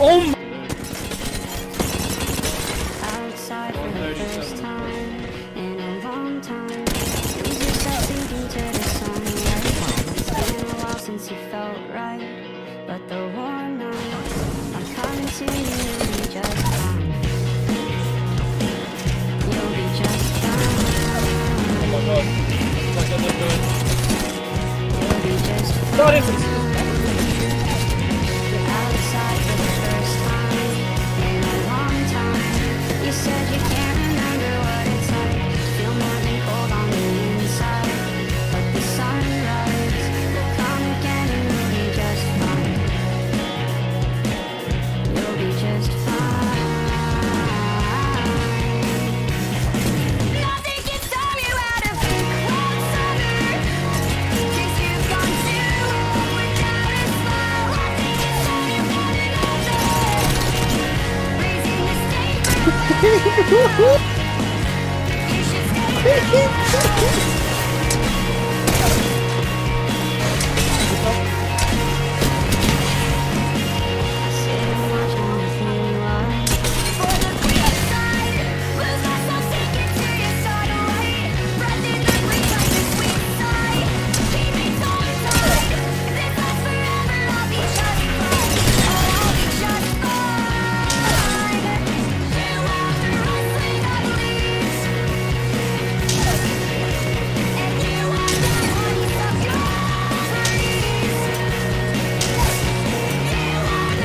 Oh my. Outside for the first time in a long time. It was just that sinking to the sunlight. It's been a while since you felt right, but the warm nights are coming to you just fine. You'll be just fine. Oh my god. That's not good. You'll be just fine. Not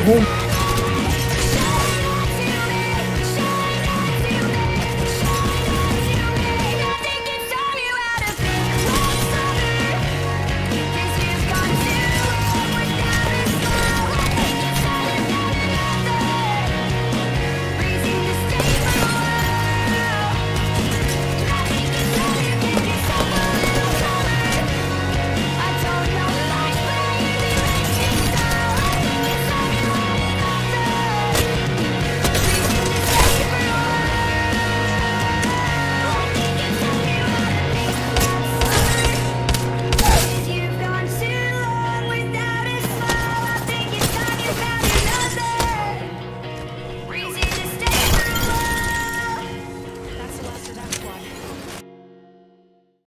if